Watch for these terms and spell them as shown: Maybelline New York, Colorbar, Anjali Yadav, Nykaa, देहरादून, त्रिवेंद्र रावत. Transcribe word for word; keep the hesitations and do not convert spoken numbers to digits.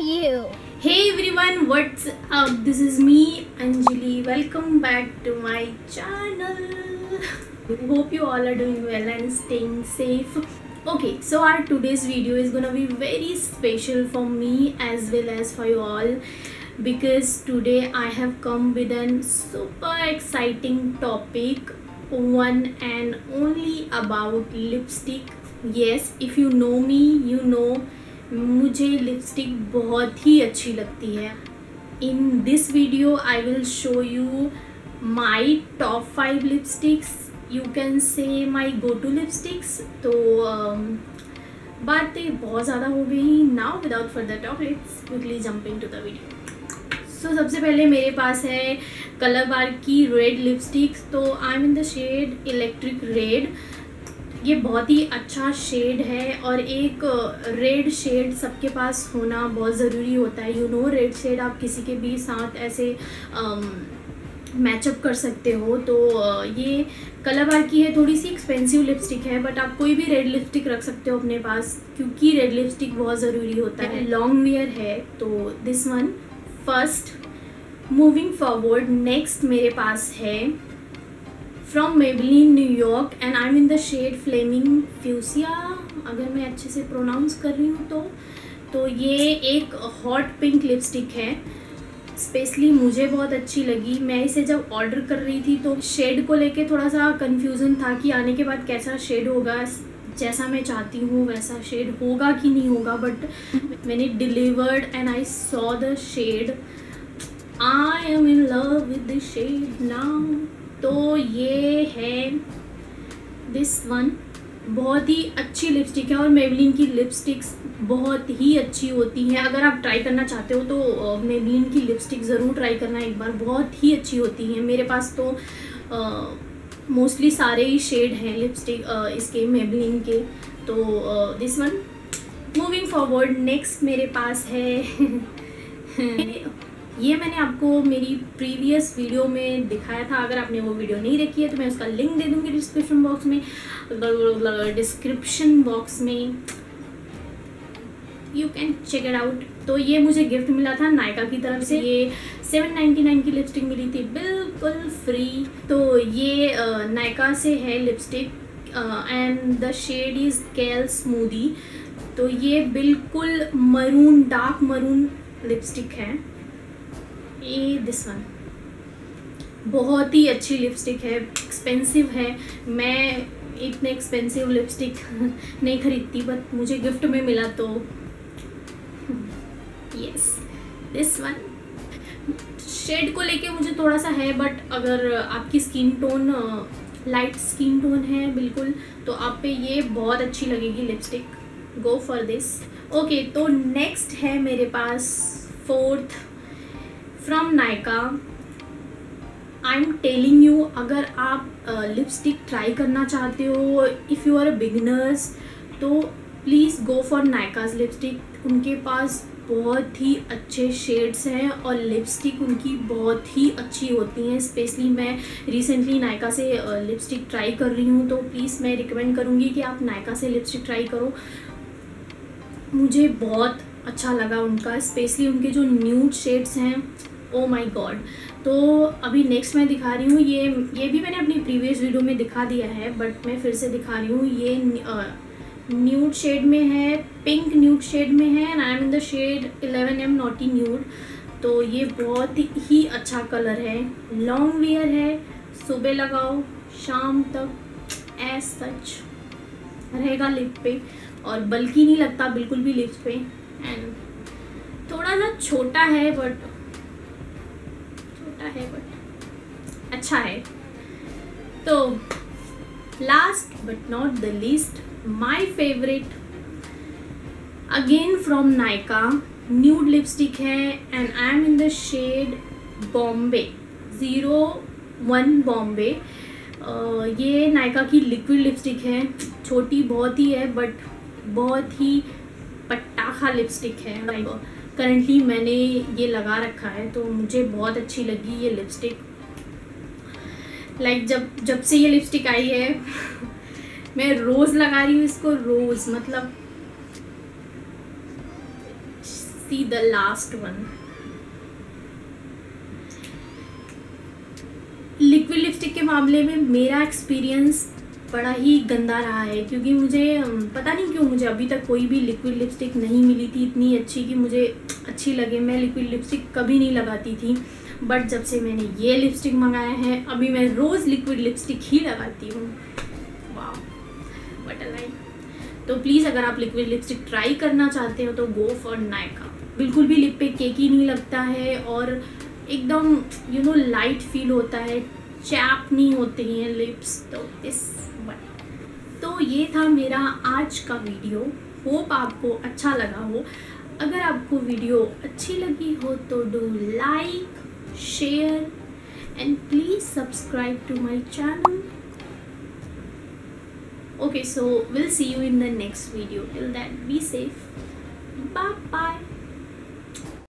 you? Hey everyone, what's up? This is me, Anjali. Welcome back to my channel. Hope you all are doing well and staying safe. Okay, so our today's video is gonna be very special for me as well as for you all, because today I have come with an super exciting topic, one and only about lipstick. Yes, if you know me, you know मुझे lipstick बहुत ही अच्छी लगती है. In this video, I will show you my top five lipsticks. You can say my go-to lipsticks. तो बातें बहुत ज़्यादा हो गई. Now, without further talk, let's quickly jump into the video. So सबसे पहले मेरे पास है कलरबार की रेड लिपस्टिक्स. तो I am in the shade electric red. ये बहुत ही अच्छा शेड है और एक रेड शेड सबके पास होना बहुत ज़रूरी होता है. यू नो, रेड शेड आप किसी के भी साथ ऐसे मैचअप कर सकते हो. तो ये कलरबार की है, थोड़ी सी एक्सपेंसिव लिपस्टिक है, बट आप कोई भी रेड लिपस्टिक रख सकते हो अपने पास, क्योंकि रेड लिपस्टिक बहुत ज़रूरी होता है. लॉन्ग वियर है तो this one first. Moving forward, next मेरे पास है from Maybelline New York and I am in the shade flaming fuchsia, अगर मैं अच्छे से प्रोनाउंस कर रही हूँ तो. तो ये एक हॉट पिंक लिपस्टिक है, स्पेशली मुझे बहुत अच्छी लगी. मैं इसे जब ऑर्डर कर रही थी तो शेड को लेके थोड़ा सा कन्फ्यूज़न था कि आने के बाद कैसा शेड होगा, जैसा मैं चाहती हूँ वैसा शेड होगा कि नहीं होगा. बट मैंने delivered and I saw the shade. I am in love with the shade now. तो ये है दिस वन, बहुत ही अच्छी लिपस्टिक है और मेबलिन की लिपस्टिक्स बहुत ही अच्छी होती हैं. अगर आप ट्राई करना चाहते हो तो मेबलिन की लिपस्टिक ज़रूर ट्राई करना एक बार, बहुत ही अच्छी होती हैं. मेरे पास तो मोस्टली सारे ही शेड हैं लिपस्टिक आ, इसके मेबलिन के. तो this one moving forward. Next मेरे पास है ये मैंने आपको मेरी प्रीवियस वीडियो में दिखाया था. अगर आपने वो वीडियो नहीं देखी है तो मैं उसका लिंक दे दूँगी डिस्क्रिप्शन बॉक्स में. डिस्क्रिप्शन बॉक्स में you can check it out. तो ये मुझे गिफ्ट मिला था नायका की तरफ से. ये सेवन नाइन्टी नाइन की लिपस्टिक मिली थी बिल्कुल फ्री. तो ये नायका से है lipstick and the shade is kale smoothie. तो ये बिल्कुल मरून, डार्क मरून लिपस्टिक है ये. दिस वन बहुत ही अच्छी लिपस्टिक है, एक्सपेंसिव है. मैं इतने एक्सपेंसिव लिपस्टिक नहीं खरीदती, बट मुझे गिफ्ट में मिला तो यस. दिस वन शेड को लेके मुझे थोड़ा सा है, बट अगर आपकी skin tone light skin tone है बिल्कुल तो आप पे ये बहुत अच्छी लगेगी lipstick. Go for this. Okay, तो नेक्स्ट है मेरे पास fourth from Nykaa. I am telling you, अगर आप लिपस्टिक uh, ट्राई करना चाहते हो, if you are a beginners, तो please go for Nykaa's lipstick. उनके पास बहुत ही अच्छे शेड्स हैं और लिपस्टिक उनकी बहुत ही अच्छी होती हैं. स्पेशली मैं रिसेंटली नायका से लिपस्टिक uh, ट्राई कर रही हूँ, तो प्लीज़ मैं रिकमेंड करूँगी कि आप नायका से लिपस्टिक ट्राई करो. मुझे बहुत अच्छा लगा उनका, स्पेशली उनके जो न्यूड शेड्स हैं, ओ माय गॉड. तो अभी नेक्स्ट मैं दिखा रही हूँ, ये ये भी मैंने अपनी प्रीवियस वीडियो में दिखा दिया है, बट मैं फिर से दिखा रही हूँ. ये न्यूड शेड में है, पिंक न्यूड शेड में है and I am in the shade eleven M naughty nude. तो ये बहुत ही अच्छा कलर है, लॉन्ग वियर है, सुबह लगाओ शाम तक एज सच रहेगा लिप पे और बल्कि नहीं लगता बिल्कुल भी लिप्स पे. एंड थोड़ा सा छोटा है बट है बट अच्छा है. तो last but not the least, my favourite again from Nykaa nude lipstick है and I am in the shade Bombay zero one Bombay. ये नायका की लिक्विड लिपस्टिक है, छोटी बहुत ही है बट बहुत ही पटाखा लिपस्टिक है. करंटली मैंने ये लगा रखा है तो मुझे बहुत अच्छी लगी ये लिपस्टिक. लाइक like, जब जब से ये लिपस्टिक आई है मैं रोज़ लगा रही हूँ इसको, रोज़ मतलब see the last one. Liquid lipstick के मामले में मेरा एक्सपीरियंस बड़ा ही गंदा रहा है, क्योंकि मुझे पता नहीं क्यों मुझे अभी तक कोई भी लिक्विड लिपस्टिक नहीं मिली थी इतनी अच्छी कि मुझे अच्छी लगे। मैं लिक्विड लिपस्टिक कभी नहीं लगाती थी, बट जब से मैंने ये लिपस्टिक मंगाया है अभी मैं रोज़ लिक्विड लिपस्टिक ही लगाती हूँ। वाह, व्हाट अ लाइफ। तो प्लीज़ अगर आप लिक्विड लिपस्टिक ट्राई करना चाहते हो तो गो फॉर नायका। बिल्कुल भी लिप पे केक ही नहीं लगता है और एकदम यू नो लाइट फील होता है, चैप नहीं होते हैं लिप्स। तो दिस तो ये था मेरा आज का वीडियो, होप आपको अच्छा लगा हो। अगर आपको वीडियो अच्छी लगी हो तो do like, share and please subscribe to my channel. Okay, so we'll see you in the next video. Till then, be safe. Bye bye.